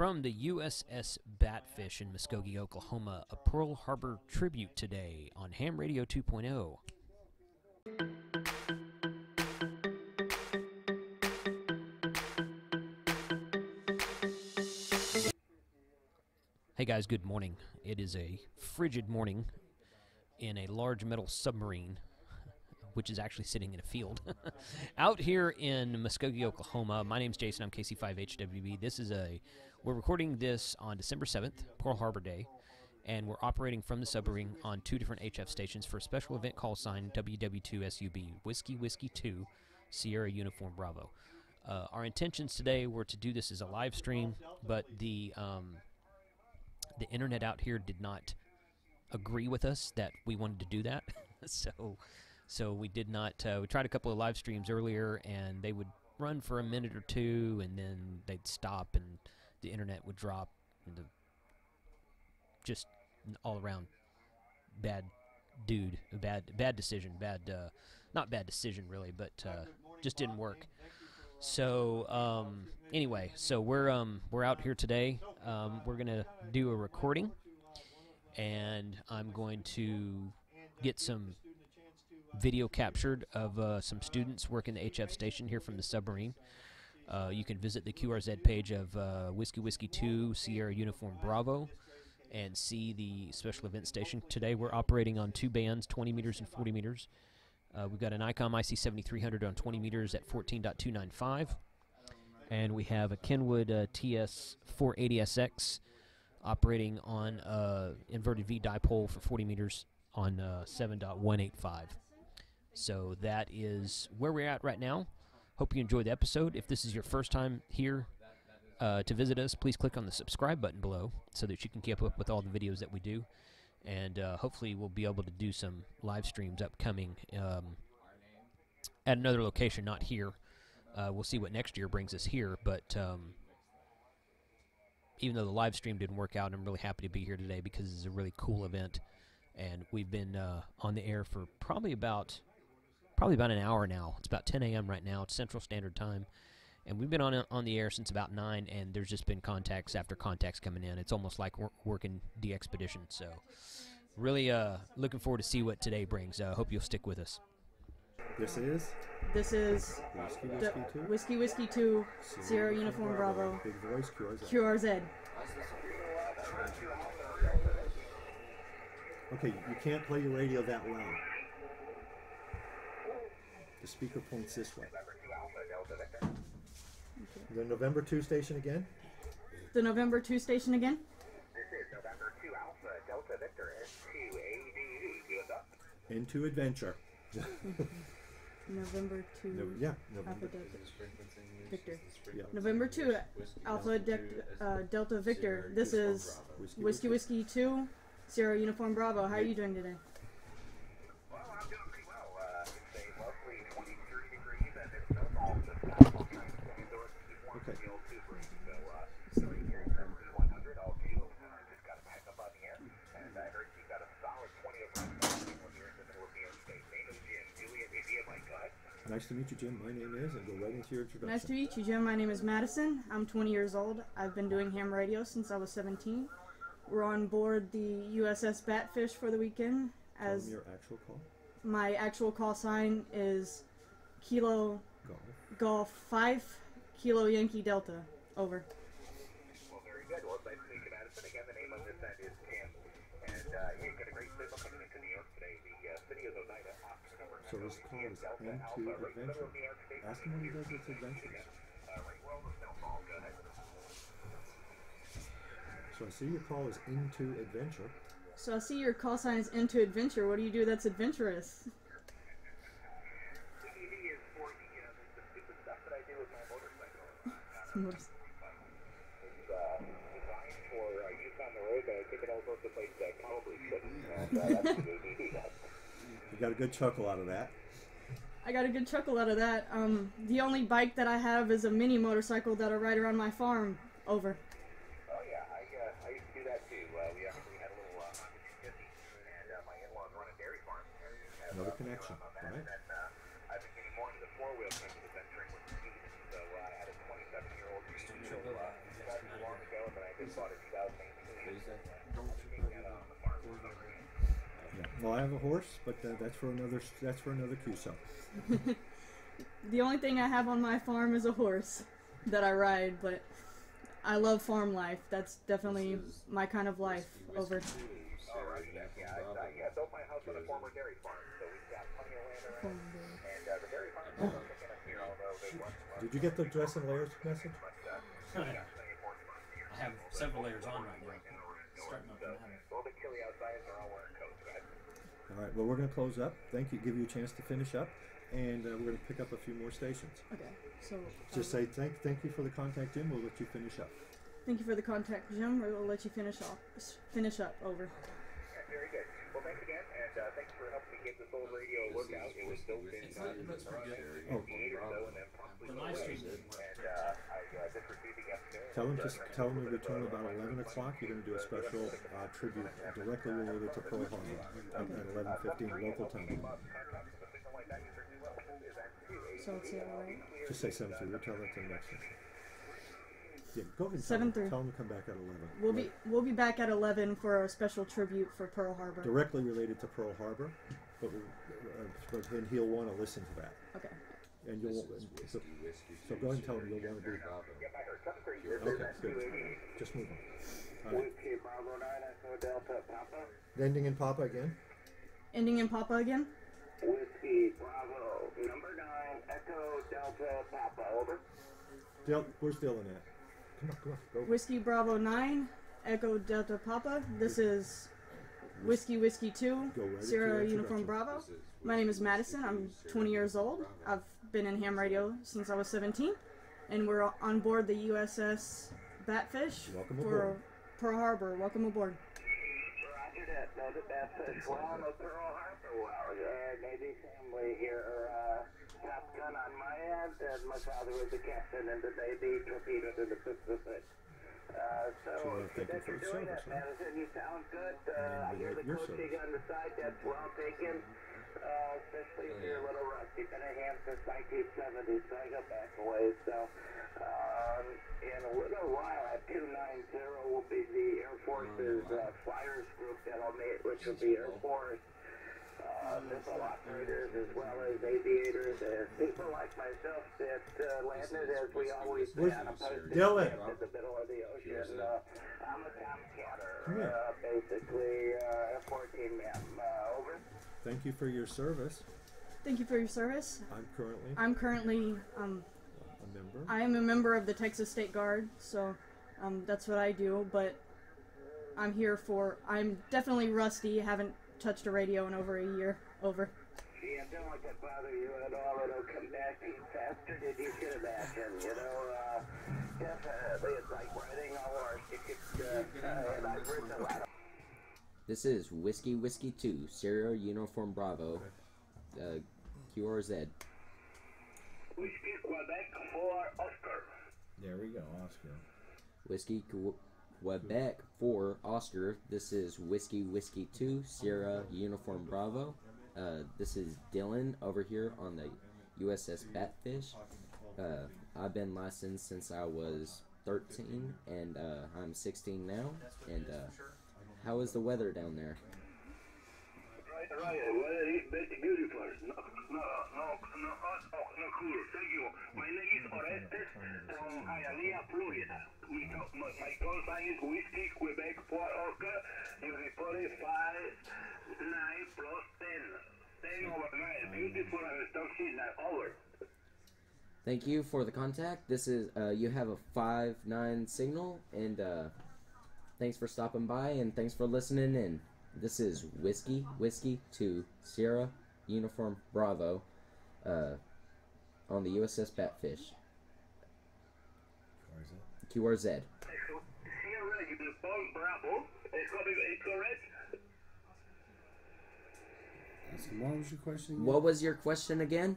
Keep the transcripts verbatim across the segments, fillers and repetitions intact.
from the U S S Batfish in Muskogee, Oklahoma, a Pearl Harbor tribute today on Ham Radio two point oh. Hey guys, good morning. It is a frigid morning in a large metal submarine, which is actually sitting in a field out here in Muskogee, Oklahoma. My name's Jason. I'm K C five H W B. This is a we're recording this on December seventh, Pearl Harbor Day, and we're operating from the submarine on two different H F stations for a special event call sign W W two S U B, Whiskey Whiskey two, Sierra Uniform Bravo. Uh, our intentions today were to do this as a live stream, but the um, the internet out here did not agree with us that we wanted to do that, so. So we did not, uh, we tried a couple of live streams earlier, and they would run for a minute or two, and then they'd stop, and the internet would drop, and the just an all-around bad dude, a bad, bad decision, bad, uh, not bad decision really, but uh, just didn't work. So um, anyway, so we're, um, we're out here today. Um, we're going to do a recording, and I'm going to get some video captured of uh, some students working the H F station here from the submarine. Uh, you can visit the Q R Z page of uh, Whiskey Whiskey two Sierra Uniform Bravo and see the special event station. Today we're operating on two bands, twenty meters and forty meters. Uh, we've got an ICOM I C seventy-three hundred on twenty meters at fourteen point two nine five. And we have a Kenwood uh, T S four eighty S X operating on uh, inverted V dipole for forty meters on uh, seven point one eight five. So that is where we're at right now. Hope you enjoyed the episode. If this is your first time here uh, to visit us, please click on the subscribe button below so that you can keep up with all the videos that we do. And uh, hopefully we'll be able to do some live streams upcoming um, at another location, not here. Uh, we'll see what next year brings us here. But um, even though the live stream didn't work out, I'm really happy to be here today because it's a really cool event. And we've been uh, on the air for probably about... probably about an hour now. It's about ten A M right now. It's Central Standard Time. And we've been on uh, on the air since about nine, and there's just been contacts after contacts coming in. It's almost like we're working the expedition. So really uh, looking forward to see what today brings. I uh, hope you'll stick with us. This is? This is Whiskey Whiskey two, Whiskey, Whiskey two Sierra, Sierra Uniform Bravo, Bravo. Big Voice Q R Z. Q R Z. Okay, you can't play your radio that loud. The speaker points this way. Okay. The November two station again? The November two station again? This is November two Alpha Delta Victor S two A D V. Into adventure. November two no, yeah, November. Alpha Delta Victor. Yeah. November two Alpha De uh, Delta Victor. This is Whiskey Whiskey two, Sierra Uniform Bravo. How are you doing today? Nice to meet you, Jim. My name is, and go right into your introduction. Nice to meet you, Jim. My name is Madison. I'm twenty years old. I've been doing ham radio since I was seventeen. We're on board the U S S Batfish for the weekend. As your actual call? My actual call sign is Kilo Golf, Golf five, Kilo Yankee Delta. Over. Well, very good. Well, it's nice to meet you, Madison. Again, the name of this event is Cam. And uh, you've got a great signal coming into New York today. The uh, city of Oneida. So this call is into adventure. Ask him when he does its adventures. So I see your call is into adventure. So I see your call sign is into adventure. What do you do that's adventurous? You got a good chuckle out of that. I got a good chuckle out of that. Um, the only bike that I have is a mini motorcycle that I ride around my farm. Over. Oh yeah, I, uh, I used to do that too. Uh, we actually had a little uh, Honda two fifty, and uh, my in-laws run a dairy farm. And, uh, Another connection, on that, right? And then, uh, I've been getting more into the four-wheel kind of adventuring with the speed. So uh, I had a twenty-seven-year-old. Not too long ago. Well, I have a horse, but uh, that's for another. That's for another Q S O. The only thing I have on my farm is a horse that I ride, but I love farm life. That's definitely my kind of life. Over. Did you get the dress and layers message? I have several layers on right now. All right, well, we're going to close up. Thank you. Give you a chance to finish up. And uh, we're going to pick up a few more stations. Okay. So just um, say thank thank you for the contact, Jim. We'll let you finish up. Thank you for the contact, Jim. We'll let you finish off. Finish up. Over. Yeah, very good. Well, thanks again, and uh, thanks for helping me get this old radio a workout. It was so thin. The live stream didn't work. And uh, I uh, just received the afternoon. Tell him just tell him to return about eleven o'clock. You're going to do a special uh, tribute directly related to Pearl Harbor at eleven fifteen local time. So it's all right. Just say seven three. We'll tell that to the next one. Yeah, go ahead. Seven three. Tell them to come back at eleven. We'll right. be we'll be back at eleven for a special tribute for Pearl Harbor. Directly related to Pearl Harbor, but but then he'll want to listen to that. Okay. And you'll and so, so go ahead and tell him you'll want to be. Okay, good. Just move on. All right. Ending in Papa again. Ending in Papa again. Whiskey, Bravo, number nine, Echo, Delta, Papa, over. Del where's Dylan at? Come on, come on, go. Whiskey, Bravo, nine, Echo, Delta, Papa. This is Whiskey, Whiskey, two, right Sierra, Uniform, Bravo. My name is Madison. I'm twenty years old. I've been in ham radio since I was seventeen. And we're on board the U S S Batfish. Welcome for aboard. Pearl Harbor. Welcome aboard. Roger that. No, the Batfish. Well, I'm a Pearl Harbor. Well, uh, Navy family here, uh, Top Gun on my end, and my father was the captain in the Navy, torpedoed in the Pacific. Uh, so, thank you for the service, huh? Madison, you sound good. Uh, I hear the coaching on the side, that's well taken, uh, especially if you're a little rusty. Been a ham since nineteen seventy, so I go back a ways, so, um, in a little while, at two ninety will be the Air Force's, uh, flyers group that'll meet, which will be Air Force. Uh, missile operators as well as aviators and people like myself that uh, landed as we always did on a posted ship in the middle of the ocean. Uh, I'm a tomcatter, uh, basically uh, a fourteen ma'am. Uh, over. Thank you for your service. Thank you for your service. I'm currently. I'm currently um, a member. I am a member of the Texas State Guard, so um, that's what I do. But I'm here for. I'm definitely rusty. Haven't. Touched a radio in over a year. Over. Yeah, don't let that bother you at all. It'll come back to you faster than you should imagine. You know, uh, definitely it's like riding a horse. You could, uh, uh, and I've written a lot of... This is Whiskey Whiskey two, Sierra Uniform Bravo, uh, Q R Z. Whiskey Quebec for Oscar. There we go, Oscar. Whiskey Quebec. Quebec for Oscar. This is Whiskey Whiskey two, Sierra Uniform Bravo. Uh, this is Dylan over here on the U S S Batfish. Uh, I've been licensed since I was thirteen, and uh, I'm sixteen now. And uh, how is the weather down there? Right, right. The weather is pretty beautiful. No, no, no, no, no cool. Thank you. My name is Orestes from Hialeah, Florida. We talk, my, my call sign is Whiskey Quebec for Oscar. You reported five nine plus ten. ten over nine. Beautiful and stock signal. Over. Thank you for the contact. This is, uh, you have a five nine signal. And uh, thanks for stopping by and thanks for listening in. This is Whiskey Whiskey two, Sierra Uniform Bravo uh, on the U S S Batfish. Q R Z. Sierra Uniform Bravo. It's correct. What was your question again? What was your question again?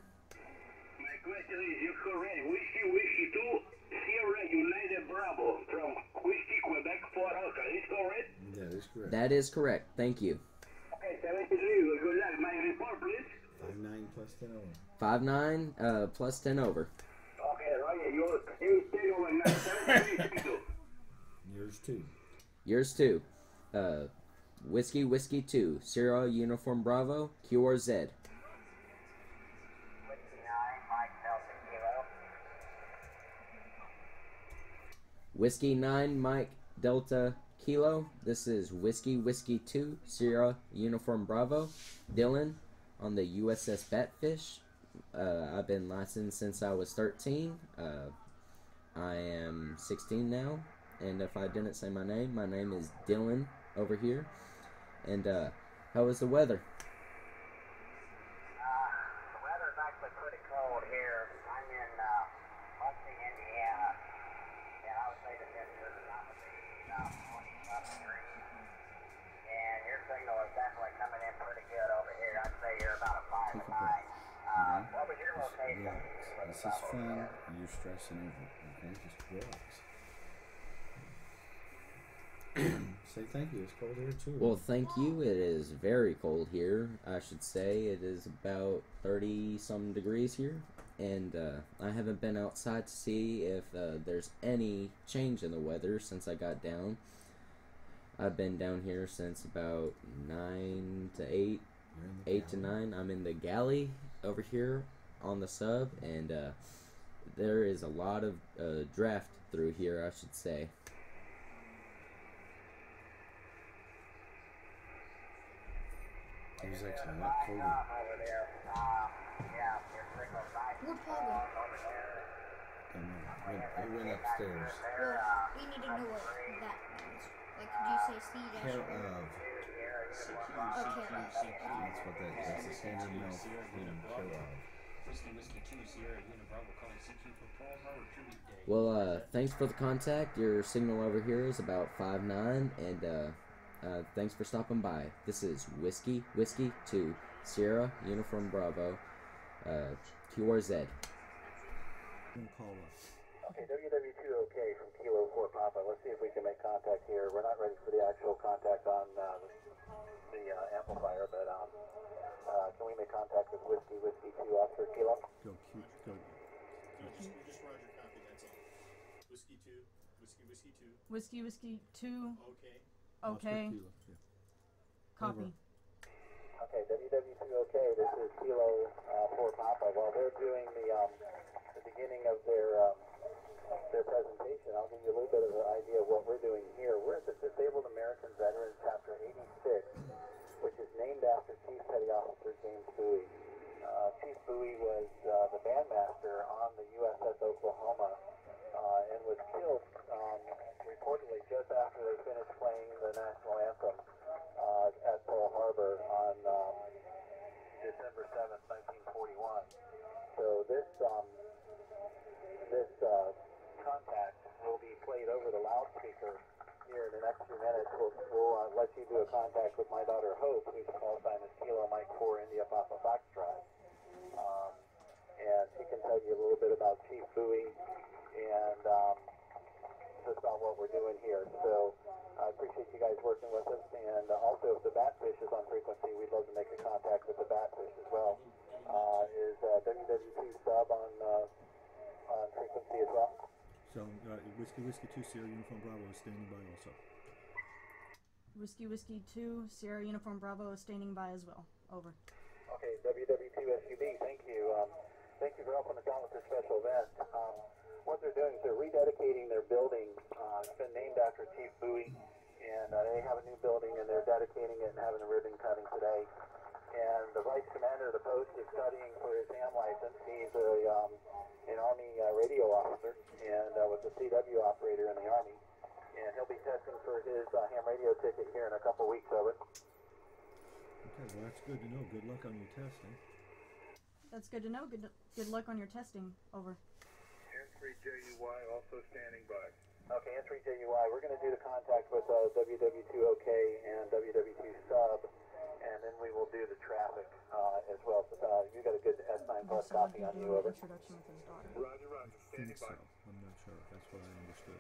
My question is, you're correct. Whiskey Whiskey two, Sierra United Bravo from Whiskey Quebec Fort Oscar. Is correct? That is correct. That is correct. Thank you. Okay, seventy-three. Good luck. My report, please. Five nine plus ten over. Five nine uh, plus ten over. Okay, right. You you stay over nine. seventy-three. Yours Yours too. Yours too. Uh, Whiskey Whiskey two, Sierra Uniform Bravo, Q R Z. Whiskey nine, Mike Delta Kilo. This is Whiskey Whiskey two, Sierra Uniform Bravo. Dylan on the U S S Batfish. Uh, I've been licensed since I was thirteen. Uh, I am sixteen now. And if I didn't say my name, my name is Dylan over here. And uh, how is the weather? This is fun. You're stressing over. Okay, just relax. Say thank you. It's cold here too. Well, thank you. It is very cold here. I should say it is about thirty some degrees here, and uh, I haven't been outside to see if uh, there's any change in the weather since I got down. I've been down here since about nine to eight, eight to nine. I'm in the galley over here on the sub, and uh, there is a lot of uh, draft through here, I should say. It was actually not cold. What problem? It went upstairs. Well, we need to know what that means. Like, could you say C? Care of. Okay. That's what that is. That's the standard milk freedom. Care of. Well, uh, thanks for the contact. Your signal over here is about five nine, and uh, uh, thanks for stopping by. This is Whiskey, Whiskey two, Sierra, Uniform Bravo, uh, Q R Z. Okay, W W two OK from Kilo four Papa. Let's see if we can make contact here. We're not ready for the actual contact on uh, the uh, amplifier, but um, uh, can we make contact with Whiskey, Whiskey two Officer Kilo? Go, cute, go. Just roger, copy, that's all. Whiskey two, Whiskey, Whiskey two. Whiskey, Whiskey two. OK. OK. Copy. OK, W W two OK, this is Kilo uh, four Papa. While they're doing the, um, the beginning of their... Um, their presentation, I'll give you a little bit of an idea of what we're doing here. We're at the Disabled American Veterans Chapter eighty-six, which is named after Chief Petty Officer James Bowie. Uh, Chief Bowie was uh, the bandmaster on the U S S Oklahoma uh, and was killed um, reportedly just after they finished playing the national anthem uh, at Pearl Harbor on um, December seventh, nineteen forty-one. So this, um, this, uh, contact will be played over the loudspeaker here in the next few minutes. We'll, we'll uh, let you do a contact with my daughter Hope, who's call sign is Kilo Mike four India Papa Foxtrot. Um, and she can tell you a little bit about Chief Bowie and um, just about what we're doing here. So I appreciate you guys working with us. And uh, also, if the Batfish is on frequency, we'd love to make a contact with the Batfish as well. Uh, is uh, W W two sub on, uh, on frequency as well? So, uh, Whiskey Whiskey two, Sierra Uniform Bravo is standing by also. Whiskey Whiskey two, Sierra Uniform Bravo is standing by as well. Over. Okay, W W two S U B, thank you. Um, thank you for helping us out with this special event. Um, what they're doing is they're rededicating their building. Uh, it's been named after Chief Bowie, and uh, they have a new building, and they're dedicating it and having a ribbon cutting today. And the vice commander of the post is studying for his ham license. He's a... Um, an Army uh, radio officer, and uh, was a C W operator in the Army, and he'll be testing for his uh, ham radio ticket here in a couple weeks of it. Okay, well that's good to know. Good luck on your testing. That's good to know. Good good luck on your testing. Over. N three J U Y also standing by. Okay, N three J U Y, we're going to do the contact with uh, W W two OK and W W two sub, and then we will do the traffic uh, as well. So, uh, you got a good S nine plus copy on you, over. Introduction with his daughter. Roger, roger. I think so. I'm not sure if that's what I understood.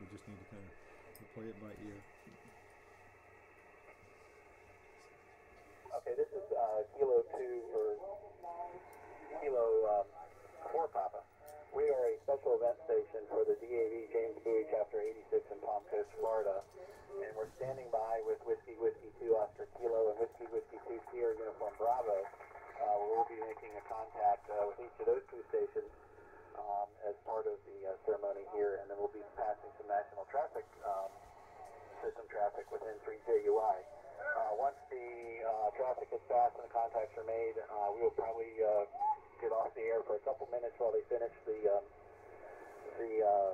We just need to kind of we'll play it by ear. Okay, this is uh, Kilo two or Kilo uh, four Papa. We are a special event station for the D A V James Bowie Chapter eighty-six in Palm Coast, Florida. standing by with Whiskey Whiskey two Oscar Kilo and Whiskey Whiskey two Sierra Uniform Bravo. Uh, we'll be making a contact uh, with each of those two stations um, as part of the uh, ceremony here, and then we'll be passing some national traffic um, system traffic within three J U I. Uh, once the uh, traffic is passed and the contacts are made, uh, we will probably uh, get off the air for a couple minutes while they finish the um, the. Uh,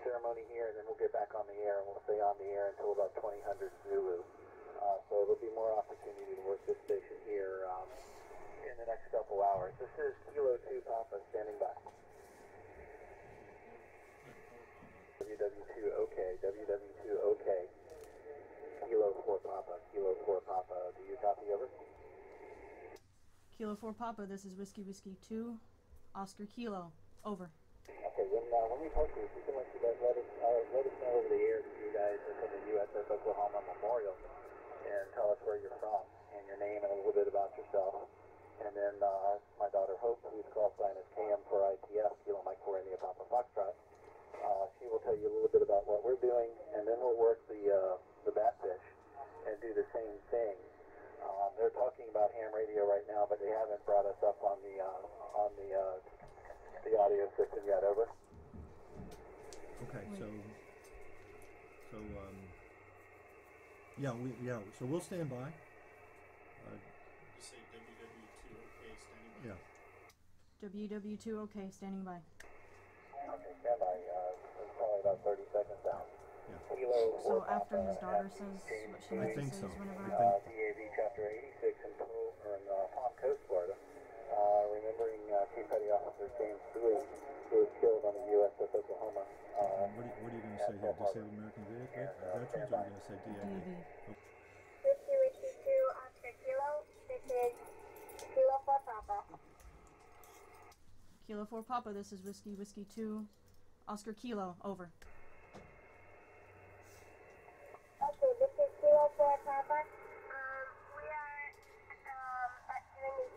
ceremony here, and then we'll get back on the air, and we'll stay on the air until about twenty hundred Zulu. Uh, so there'll be more opportunity to work this station here um, in the next couple hours. This is Kilo two Papa standing by. W W two OK, W W two OK. Kilo four Papa, Kilo four Papa. Do you copy, over? Kilo four Papa, this is Whiskey Whiskey two, Oscar Kilo, over. Okay, when, uh, when we post this, you can let, you guys, let, us, uh, let us know over the air that you guys are from the U S S Oklahoma Memorial, and tell us where you're from, and your name, and a little bit about yourself. And then uh, my daughter Hope, who's call sign is K M for I T F, Kilo Mike four India Papa Foxtrot, uh, she will tell you a little bit about what we're doing, and then we'll work the, uh, the Batfish and do the same thing. Um, they're talking about ham radio right now, but they haven't brought us up on the, uh, on the, uh, the audio system yet, over. Okay, so, so, um, yeah, we, yeah, so we'll stand by. Uh, Just say W W two OK standing by. Yeah. W W two OK standing by. Okay, stand by. Uh, it's probably about thirty seconds out. Yeah. So after his daughter says what she I think so. Whenever uh, D A V Chapter eighty-six in Pearl, or in uh, Palm Coast, Florida. Uh, remembering uh, Chief Petty Officer James Bowie, who was killed on the U S S Oklahoma. Uh, what, are, what are you going to say here? Disabled American Veterans? Or are you going to say D A V? Whiskey Whiskey two Oscar Kilo. This is Kilo four Papa. Kilo four Papa, this is Whiskey Whiskey two Oscar Kilo, over. Okay, this is Kilo four Papa.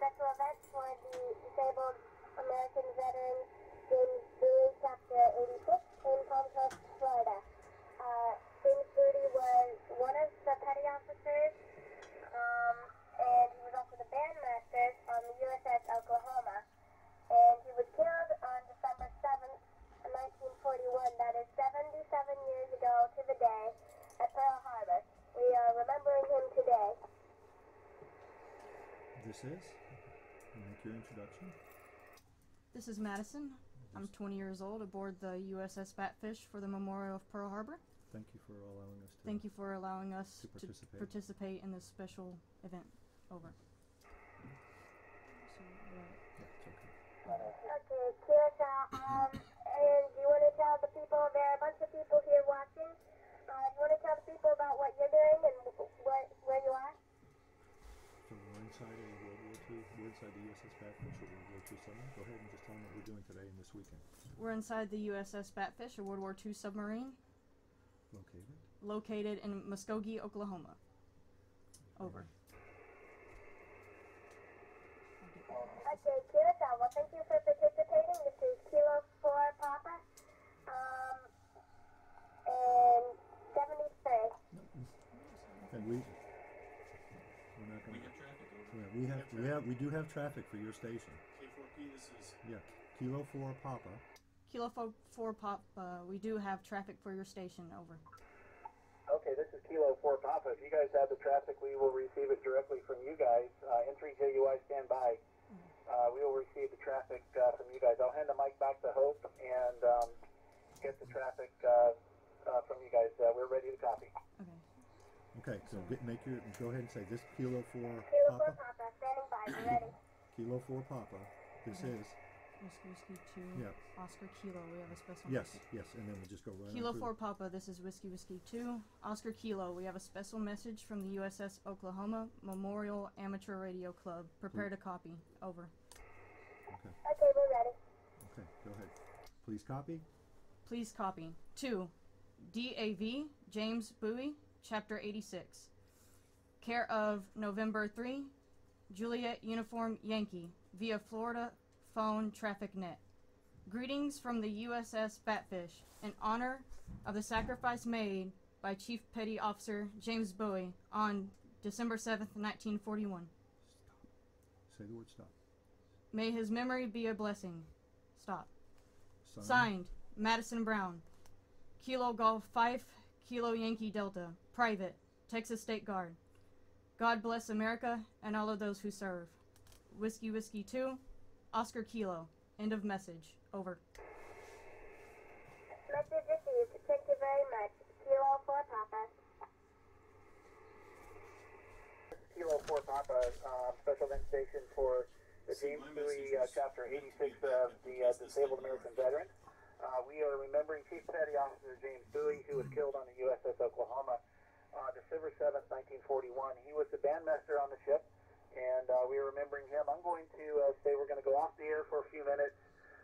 Special event for the Disabled American Veterans James Bowie, Chapter eighty-six, in Palm Coast, Florida. Uh, James Bowie was one of the petty officers, um, and he was also the bandmaster on the U S S Oklahoma. And he was killed on December seventh, nineteen forty-one, that is seventy-seven years ago to the day, at Pearl Harbor. We are remembering him today. This is, make your introduction. This is Madison. I'm twenty years old aboard the U S S Batfish for the Memorial of Pearl Harbor. Thank you for allowing us to Thank you for allowing us to participate, to participate in this special event. Over. So, uh, yeah, it's okay. Okay, Kirsa, um, and do you want to tell the people, there are a bunch of people here watching, uh, do you want to tell the people about what you're doing and what, where you are? So we're inside of World War Two, we're inside the U S S Batfish or World War Two submarine. Go ahead and just tell them what we're doing today and this weekend. We're inside the U S S Batfish or World War Two submarine. Located? Located in Muskogee, Oklahoma. Over. Okay, Kilo, well, thank you for participating. This is Kilo four Papa. Um, and seventy-three. And we... We're not we have traffic over. Yeah, we have, have we have we do have traffic for your station. K four P, this is yeah Kilo four Papa. Kilo four, four Papa, we do have traffic for your station, over. Okay, this is Kilo four Papa. If you guys have the traffic, we will receive it directly from you guys. Uh, N three J U I stand by. Uh, we will receive the traffic uh, from you guys. I'll hand the mic back to Hope and um, get the traffic uh, uh, from you guys. Uh, we're ready to copy. Okay. Okay, so get, make your go ahead and say this Kilo four Kilo Papa. Kilo four Papa, standing by, we're ready. Kilo four Papa, this okay. is Whiskey Whiskey two. Yeah. Oscar Kilo. We have a special. Yes, message. Yes, and then we'll just go right. Kilo on four Papa, this is Whiskey Whiskey two. Oscar Kilo. We have a special message from the U S S Oklahoma Memorial Amateur Radio Club. Prepare Please. to copy. Over. Okay. Okay, we're ready. Okay, go ahead. Please copy. Please copy. Two. D A V James Bowie. Chapter eighty-six, care of November third, Juliet Uniform Yankee, via Florida Phone Traffic Net. Greetings from the U S S Batfish, in honor of the sacrifice made by Chief Petty Officer James Bowie on December seventh, nineteen forty-one. Stop. Say the word stop. May his memory be a blessing. Stop. Sign. Signed, Madison Brown. Kilo Golf Fife, Kilo Yankee Delta. Private, Texas State Guard. God bless America and all of those who serve. Whiskey Whiskey two, Oscar Kilo. End of message. Over. Message received. Thank you very much. Kilo four Papa. Kilo four Papa, uh, special event station for the James Bowie uh, Chapter eighty-six of the uh, Disabled American Veterans. Uh, we are remembering Chief Petty Officer James Bowie, who was killed on the U S S Oklahoma uh, December seventh, nineteen forty-one. He was the bandmaster on the ship, and uh, we are remembering him. I'm going to uh, say we're going to go off the air for a few minutes.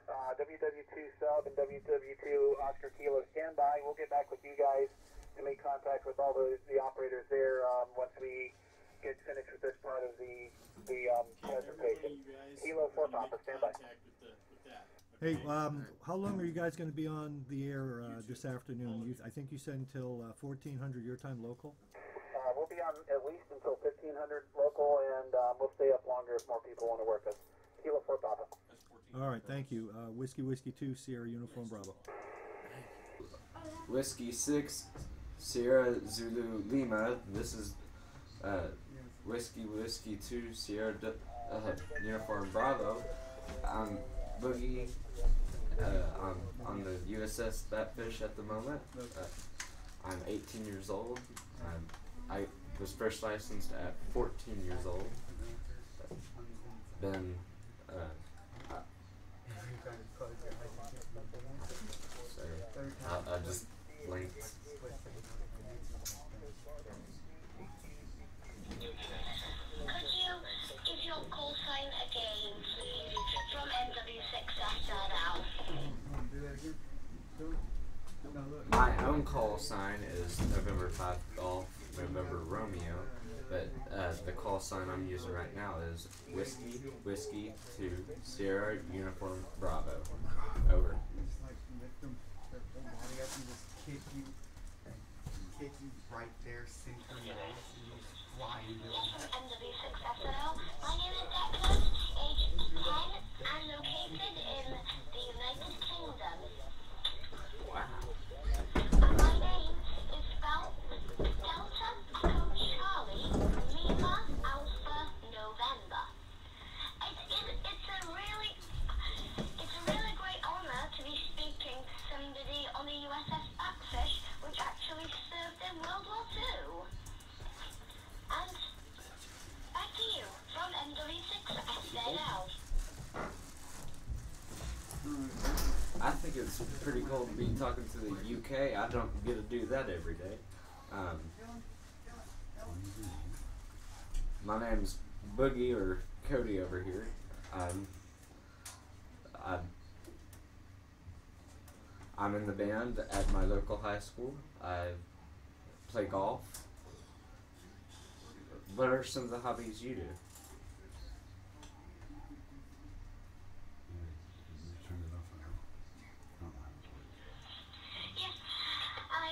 Uh, W W two sub and W W two Oscar Kilo standby. We'll get back with you guys and make contact with all the, the operators there um, once we get finished with this part of the the um, presentation. Kilo four Papa, standby. Hey, um, how long are you guys going to be on the air uh, this afternoon? You, I think you said until uh, fourteen hundred your time local? Uh, we'll be on at least until fifteen hundred local, and um, we'll stay up longer if more people want to work us. Kilo four Papa. All right, thank you. Uh, Whiskey Whiskey two, Sierra Uniform Bravo. Whiskey six, Sierra Zulu Lima. This is uh, Whiskey Whiskey two, Sierra uh, Uniform Bravo. I'm Boogie uh, on, on the U S S Batfish at the moment. Uh, I'm eighteen years old. I'm, I was first licensed at fourteen years old. Been... Uh, I, so I, I just blinked. Could you give your call sign again, please? From N W six after now. My own call sign is November five Golf, November Romeo, but uh, the call sign I'm using right now is Whiskey, Whiskey two, Sierra Uniform Bravo. Over. Kick you right there, synchronize, and you fly into it. Yes, from M W six S L. My name is Declan, age ten, and located in the United Kingdom. Wow. My name is spelled Delta Echo Charlie Lima Alpha November. It, it, it's a really, it's a really great honor to be speaking to somebody on the U S S Batfish, which actually served in World War Two. And back to you from M W six S L. I think it's pretty cool to be talking to the U K. I don't get to do that every day. Um, my name's Boogie or Cody over here. Um, I. I'm in the band at my local high school. I play golf. What are some of the hobbies you do? Yes, I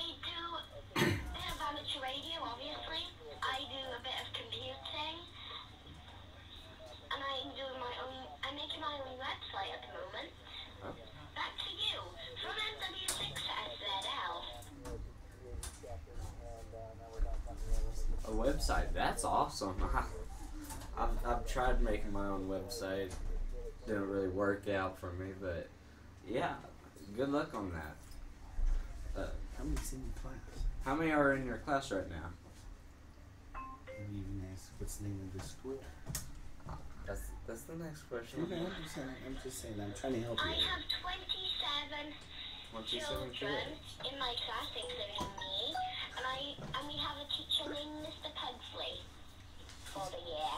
do a bit of amateur radio, obviously. I do a bit of computing. And I'm doing my own, I'm making my own website at the moment. Huh? Back to you, from M W six S Z L. A website, that's awesome. I, I've, I've tried making my own website. Didn't really work out for me, but yeah, good luck on that. Uh, how many's in your class? How many are in your class right now? Don't even ask what's the name of the school. That's, that's the next question. Okay, I'm, just saying, I'm just saying, I'm trying to help you. I have twenty-seven, twenty-seven children kids in my class, including me, and, I, and we have a teacher named Mister Pugsley for the year.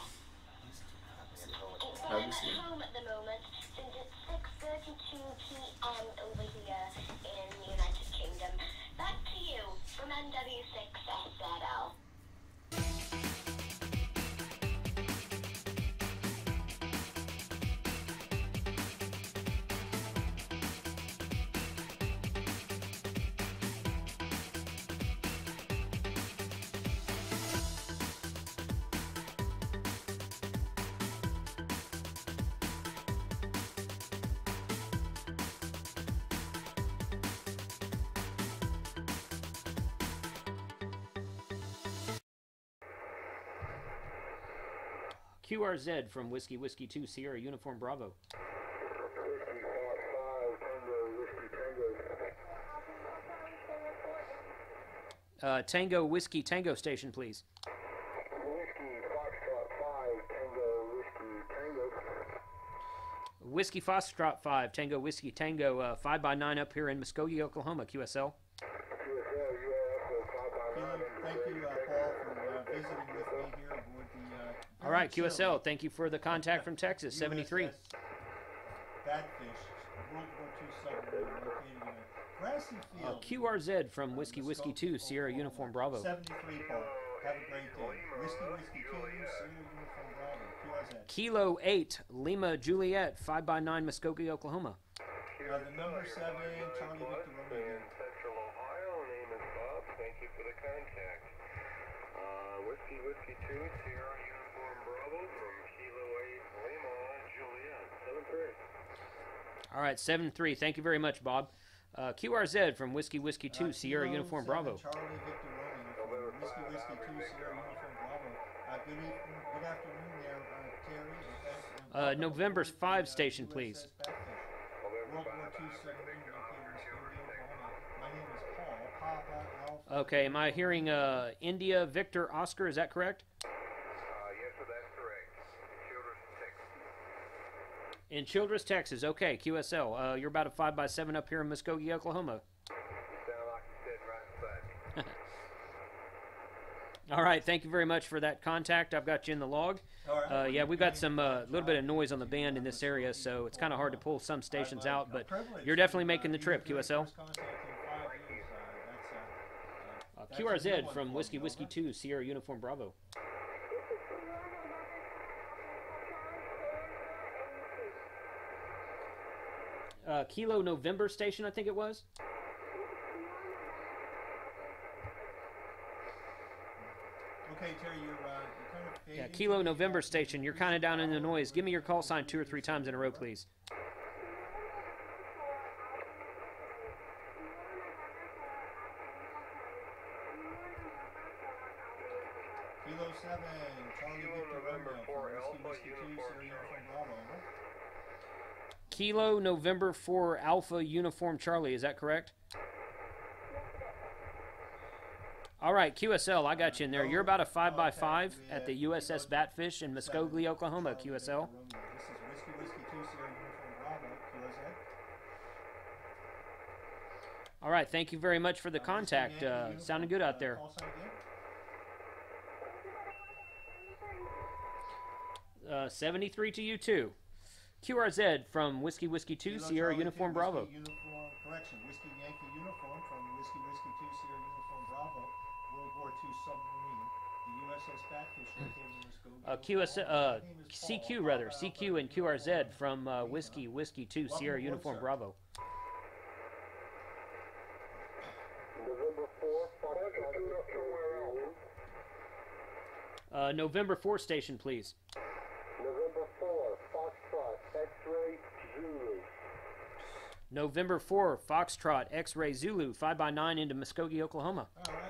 But I'm at home at the moment since it's six thirty-two p m over here in the United Kingdom. Back to you from M W six S Z L. Q R Z from Whiskey Whiskey two Sierra Uniform Bravo. Uh, Tango Whiskey Tango station, please. Whiskey Foxtrot five, Tango Whiskey Tango, uh, five by nine up here in Muskogee, Oklahoma, Q S L. Thank you, uh, Paul, for uh, visiting with me here aboard the... Uh, All right, Q S L, show. Thank you for the contact from Texas, U S S seventy-three. U S S Batfish, World War Two submarine located in a grassy field. Uh, Q R Z from Whiskey Whiskey two, Sierra Oklahoma. Uniform Bravo. seventy-three, Paul. Have a great day. Whiskey Whiskey two, Sierra Uniform Bravo. Kilo eight, Lima Juliet, five by nine, Muskogee, Oklahoma. Uh, the number seven, Charlie Victor Romeo. Central Ohio, name is Bob. Thank you for the contact. Uh, Whiskey Whiskey two, Sierra Uniform Bravo from Kilo eight, Lima Juliet, seven three. All right, seven three. Thank you very much, Bob. Uh, Q R Z from Whiskey Whiskey two, uh, Sierra Uniform Bravo. Charlie Victor Romeo. Whiskey Whiskey two, Sierra Uniform Bravo. Uh, good evening. Good afternoon. Uh, November's five station, please. Okay, am I hearing uh, India Victor Oscar? Is that correct? Uh, yes, sir, that's correct. In Childress, Texas. In Childress, Texas. Okay, Q S L. Uh, you're about a five by seven up here in Muskogee, Oklahoma. You sound like you said right side. All right, thank you very much for that contact. I've got you in the log. Uh, yeah, we've got some a uh, little bit of noise on the band in this area, so it's kind of hard to pull some stations out, but you're definitely making the trip, Q S L. Uh, Q R Z from Whiskey Whiskey two, Sierra Uniform Bravo. Uh, Kilo November station, I think it was. Okay, Terry, you're... Uh, Yeah, Kilo November station, you're kind of down in the noise. Give me your call sign two or three times in a row, please. Kilo seven, Charlie Victor Romeo, Kilo November four Alpha Uniform Charlie, is that correct? All right, Q S L, I got you in there. You're about a five by five at the U S S Batfish in Muskogee, Oklahoma, Q S L. All right, thank you very much for the contact. Uh, sounding good out there. Uh, seventy-three to you, too. Q R Z from Whiskey Whiskey two, Sierra Uniform Bravo. Correction, Whiskey Yankee Uniform from Whiskey Whiskey two, Sierra Uniform Bravo. World War Two submarine, the U S S Batfish located in Muskogee. Uh, Q S, uh, C Q rather, C Q and Q R Z from uh, Whiskey Whiskey Two Sierra Welcome Uniform aboard, Bravo. Uh, November four station, please. November four, Foxtrot, X-ray Zulu. November four, Foxtrot, X-ray Zulu, five by nine into Muskogee, Oklahoma. All right.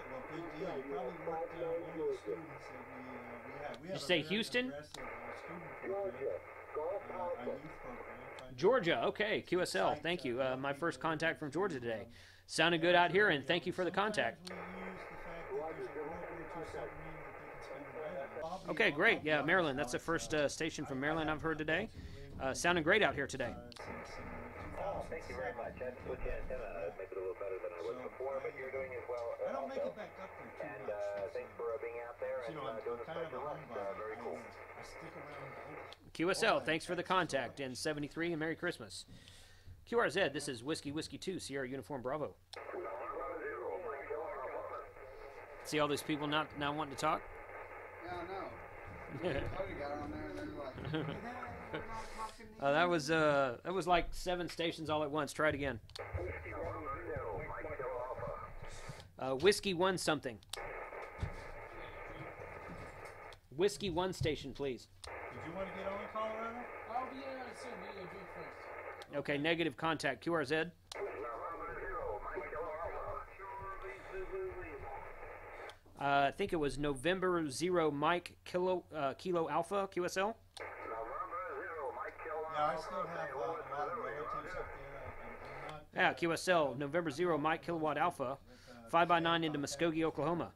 Yeah, you probably worked uh, one of the students that we, uh, we had. We Did you say Houston? Uh, Georgia. Golf uh, Alpha. Georgia, okay, Q S L, thank you. Uh, my first contact from Georgia today. Sounded good out here, and thank you for the contact. Okay, great, yeah, Maryland. That's the first uh, station from Maryland I've heard today. Uh, sounding great out here today. Oh, thank you very much. I just put the antenna up, make it a little better than I was before, but you're doing as well. I don't make it back up there too much. And uh, thanks for being out there and uh, doing a special lunch. Uh, very cool. Q S L, thanks for the contact. And seventy-three, and Merry Christmas. Q R Z, this is Whiskey Whiskey two, Sierra Uniform Bravo. See all those people not, not wanting to talk? Yeah, I know. Cody got on there and they were like... Uh, that was uh, that was like seven stations all at once. Try it again. Uh, Whiskey one something. Whiskey one station, please. Did you want to get on Colorado? Oh yeah, I said maybe first. Okay, negative contact. Q R Z. Uh, I think it was November zero Mike Kilo uh, Kilo Alpha Q S L. November zero Mike Kilo Alpha. Yeah, I still have uh, a lot of relatives up there. Yeah, Q S L November zero Mike Kilowatt Alpha, five by nine into Muskogee, Oklahoma.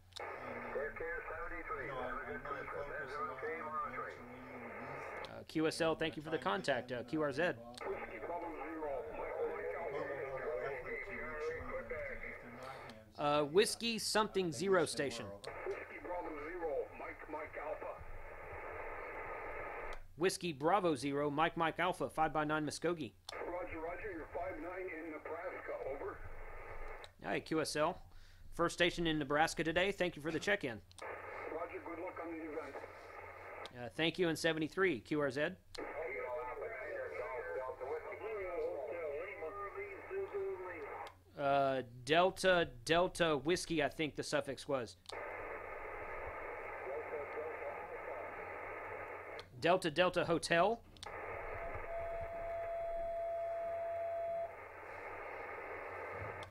Uh, Q S L, thank you for the contact. Uh, Q R Z. Uh, Whiskey something zero station. Whiskey Bravo zero, Mike Mike Alpha. Whiskey Bravo zero, Mike Mike Alpha, five by nine Muskogee. Roger, Roger, you're five nine in Nebraska. Over. All right, Q S L, first station in Nebraska today. Thank you for the check-in. Roger, good luck on the event. Uh, thank you in seventy-three Q R Z. Uh, Delta, Delta Whiskey, I think the suffix was. Delta, Delta Hotel.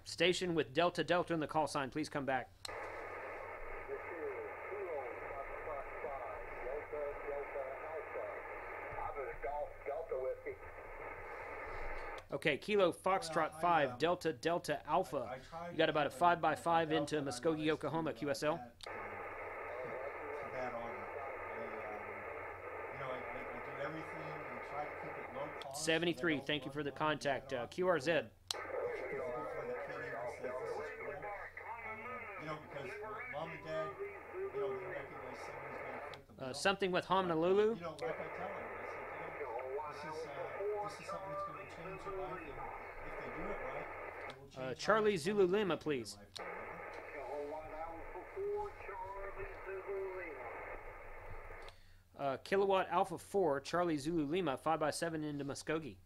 Station with Delta, Delta in the call sign. Please come back. Okay, Kilo Foxtrot five, Delta Delta Alpha. You got about a five by five into Muskogee, Oklahoma, Q S L. seventy-three, thank you for the contact. Uh, Q R Z. Uh, something with Honolulu. Uh, Charlie Zulu Lima, please. Uh, Kilowatt Alpha four, Charlie Zulu Lima, five by seven into Muskogee.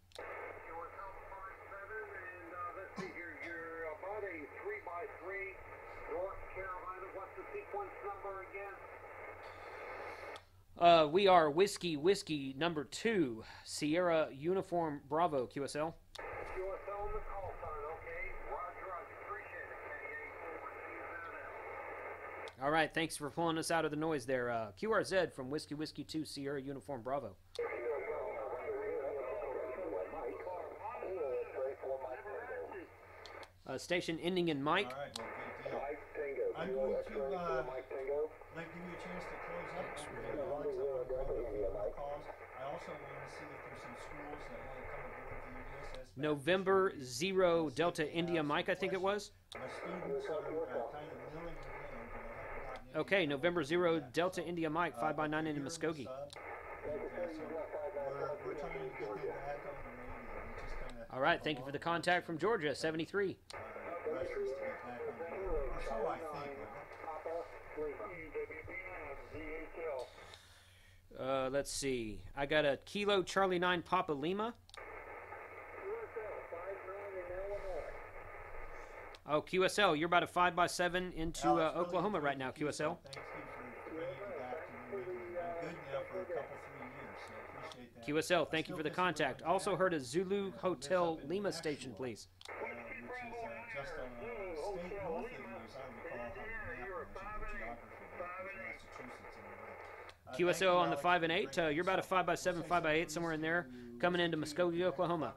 Uh, we are Whiskey, Whiskey, number two, Sierra Uniform Bravo, Q S L. All right, thanks for pulling us out of the noise there. Uh, Q R Z from Whiskey Whiskey two, Sierra Uniform Bravo. Uh, station ending in Mike. All right, well, Mike Tango. I'm going to uh, like, give you a chance to close up. Really really really really calls. I also want to see if there's some schools that want to come aboard the U S S. November zero Delta India Mike, I think it was. My students are uh, kind of milling. Okay, November zero Delta India Mike, five by nine into Muskogee. All right, thank you for the contact from Georgia, seventy-three. Uh, let's see. I got a Kilo Charlie nine Papa Lima. Oh, Q S L, you're about a five by seven into uh, Oklahoma right now, Q S L. Q S L, thank you for the contact. Also heard a Zulu Hotel Lima station, please. Q S L on the five and eight, uh, you're about a five by seven, five by eight, somewhere in there, coming into Muskogee, Oklahoma.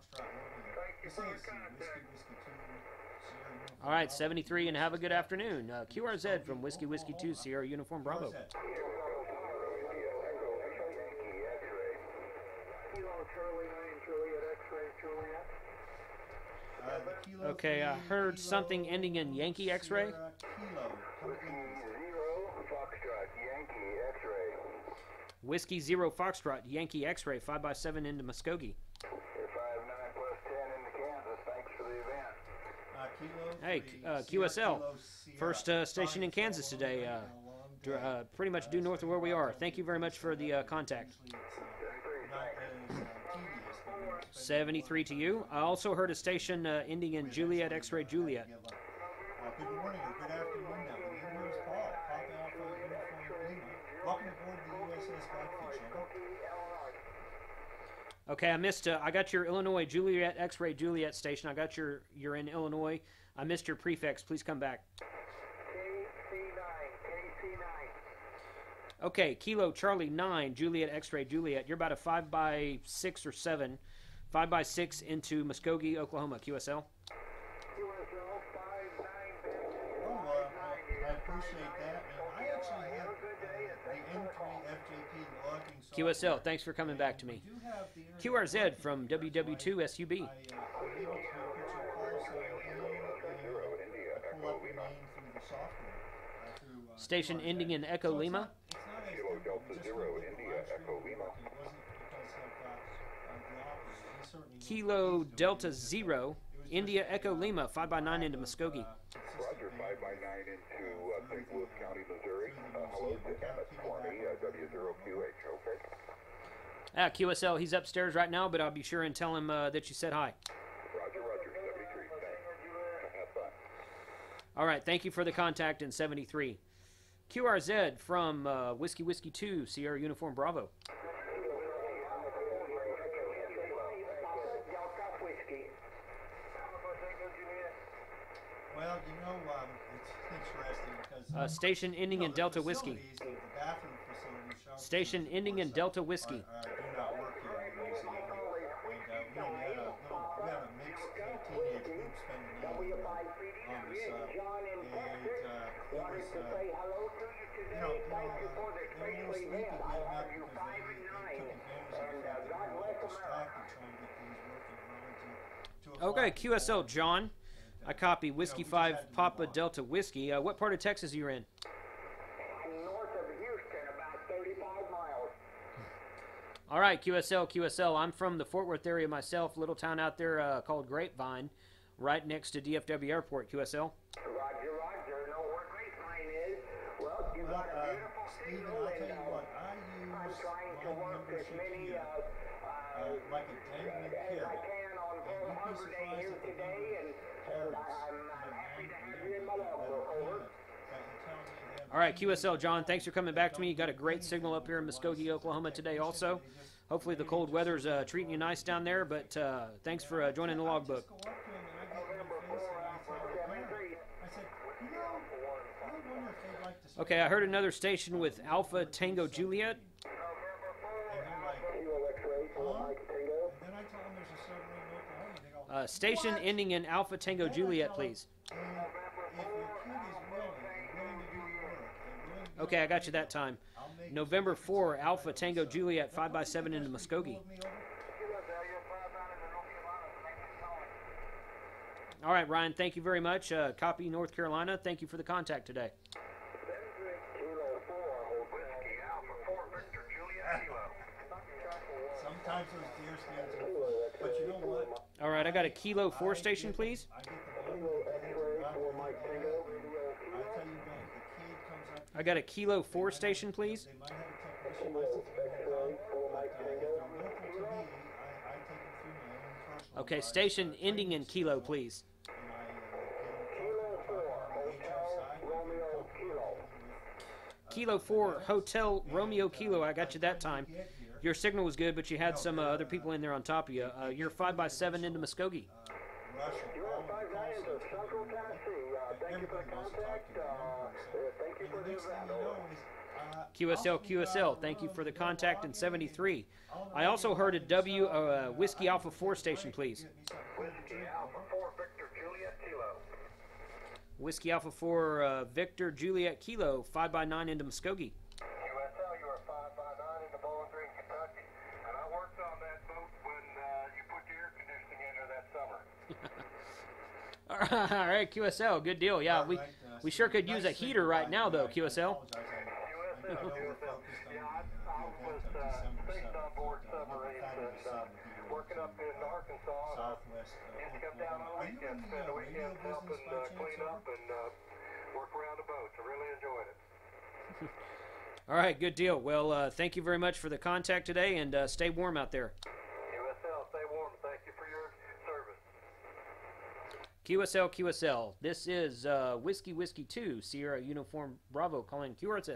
All right, seventy-three, and have a good afternoon. Uh, Q R Z from Whiskey Whiskey two, Sierra Uniform Bravo. Okay, I heard something ending in Yankee X-ray. Whiskey zero Foxtrot Yankee X-ray, five by seven into Muskogee. Hey, uh, Q S L, first uh, station in Kansas today, uh, uh, pretty much due north of where we are. Thank you very much for the uh, contact. seventy-three to you. I also heard a station uh, ending in Juliet X-ray Juliet. Okay, I missed, uh, I got your Illinois Juliet X-ray Juliet station. I got your, you're in Illinois. I missed your prefix. Please come back. K C nine, K C Okay, Kilo Charlie nine, Juliet X-Ray Juliet. You're about a five by six or seven. five by six into Muskogee, Oklahoma. Q S L. Q S L five nine. Oh, uh, I appreciate that. And I actually have the M three F J P logging software. Q S L, thanks for coming back to me. Q R Z from W W two S U B. Station ending in Echo Lima. Kilo Delta Zero, India Echo Lima, five by nine into Muskogee. Roger, five by nine into uh, Saint Louis County, Missouri. Uh, hello to M S twenty, uh, W zero Q H, okay. Ah, Q S L, he's upstairs right now, but I'll be sure and tell him uh, that you said hi. Roger, roger, seventy-three, thanks. Have fun. All right, thank you for the contact in seventy-three. Q R Z from uh, Whiskey Whiskey two, Sierra Uniform Bravo. Well, you know, um, it's interesting because uh, station ending you know, in Delta Whiskey. The bathroom facilities, station ending in Delta Whiskey. Uh, do not work here in New Zealand. And, uh, we had a little, we had a mixed teenage group spending the evening on this, uh, and uh, it was, uh, you know, you know uh, they were sleeping late enough because they, they took advantage of the fact that they were distracted trying to get things working around to, to okay, Q S L John. I copy Whiskey five Papa Delta Whiskey. Uh, what part of Texas are you in? North of Houston, about thirty-five miles. All right, Q S L, Q S L. I'm from the Fort Worth area myself, little town out there uh, called Grapevine, right next to D F W Airport, Q S L. Roger, roger. Know where Grapevine is. Well, you've got a beautiful signal, and I'm trying to work as many uh, uh, like a dang new kid. I can on Pearl Harbor Day here today, and all right, Q S L John, thanks for coming back to me. You got a great signal up here in Muskogee, Oklahoma today also. Hopefully the cold weather's uh, treating you nice down there, but uh, thanks for uh, joining the logbook. Okay, I heard another station with Alpha Tango Juliet. Uh, station what? Ending in Alpha Tango Juliet, please. Okay, I got you that time. November fourth, Alpha Tango Juliet, five by seven into Muskogee. All right, Ryan, thank you very much. Uh, copy North Carolina. Thank you for the contact today. Sometimes those deer stands are close. But you know what? All right, I got a Kilo four station, please. I got a Kilo four station, please. Okay, station ending in Kilo, please. Kilo four, Hotel Romeo Kilo. I got you that time. Your signal was good, but you had some uh, other people in there on top of you. Uh, you're five by seven into Muskogee. Q S L, Q S L, thank you for the contact in seventy-three. I also heard a W, uh, Whiskey Alpha four station, please. Whiskey Alpha four, Victor, Juliet, Kilo. Whiskey Alpha four, uh, Victor, Juliet, Kilo, five by nine into Muskogee. All right, Q S L, good deal. Yeah, we we sure could use a heater right now, though, Q S L. All right, good deal. Well, uh, thank you very much for the contact today, and uh, stay warm out there. Q S L, Q S L, this is uh, Whiskey Whiskey two, Sierra Uniform Bravo, calling Q R Z.